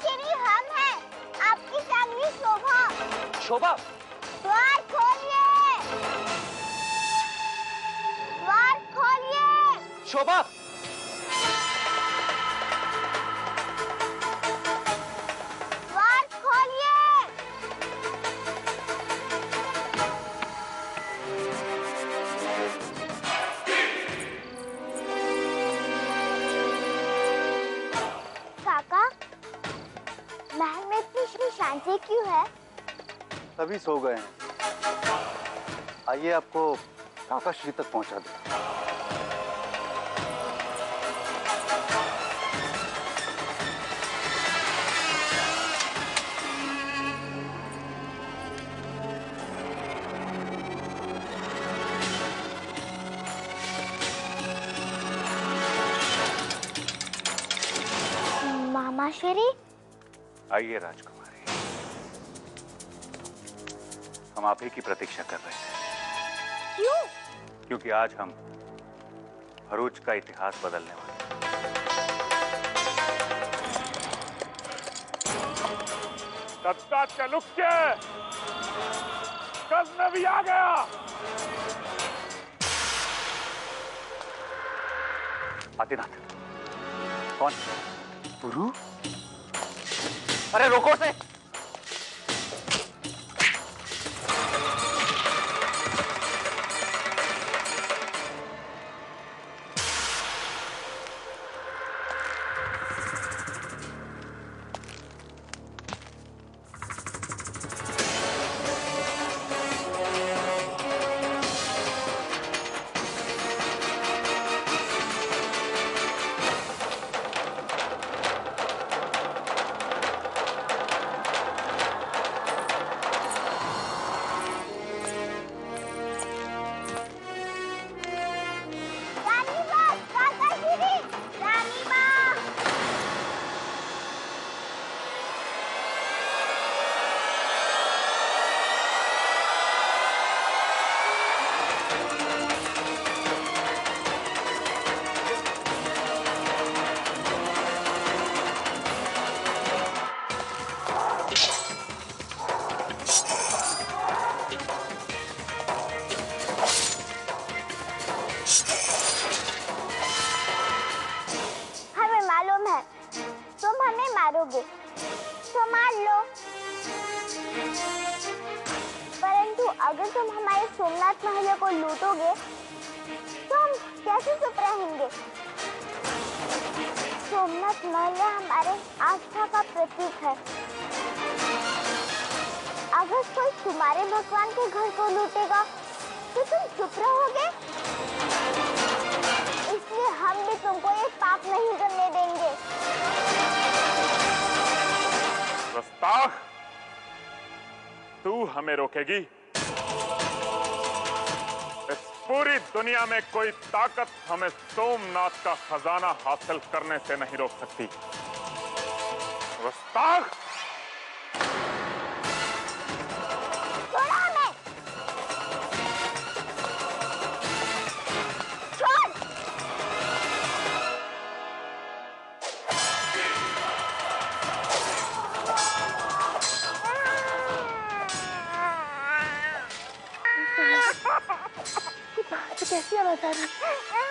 श्री हम हैं, आपकी सानवी शोभा। शोभा द्वार खोलिए, द्वार खोलिए। शोभा शांति क्यों है? अभी सो गए हैं। आइए आपको काका श्री तक पहुंचा दें। मामा श्री आइए राजकुमार, हम आप ही की प्रतीक्षा कर रहे हैं। क्यों? क्योंकि आज हम भरूच का इतिहास बदलने वाले हैं। दत्ता चालुक्य गजनवी आ गया। आदिनाथ कौन? गुरु? अरे रोको से। अगर तुम हमारे सोमनाथ महल को लूटोगे तो हम कैसे चुप रहेंगे? सोमनाथ महल हमारे आस्था का प्रतीक है। अगर कोई तुम्हारे भगवान के घर को लूटेगा तो तुम चुप रहोगे? इसलिए हम भी तुमको ये पाप नहीं करने देंगे। प्रस्ताव तू हमें रोकेगी? पूरी दुनिया में कोई ताकत हमें सोमनाथ का खजाना हासिल करने से नहीं रोक सकती। वस्ताग! छोड़ा हमें! छोड़! कैसी आवाज आ रही है?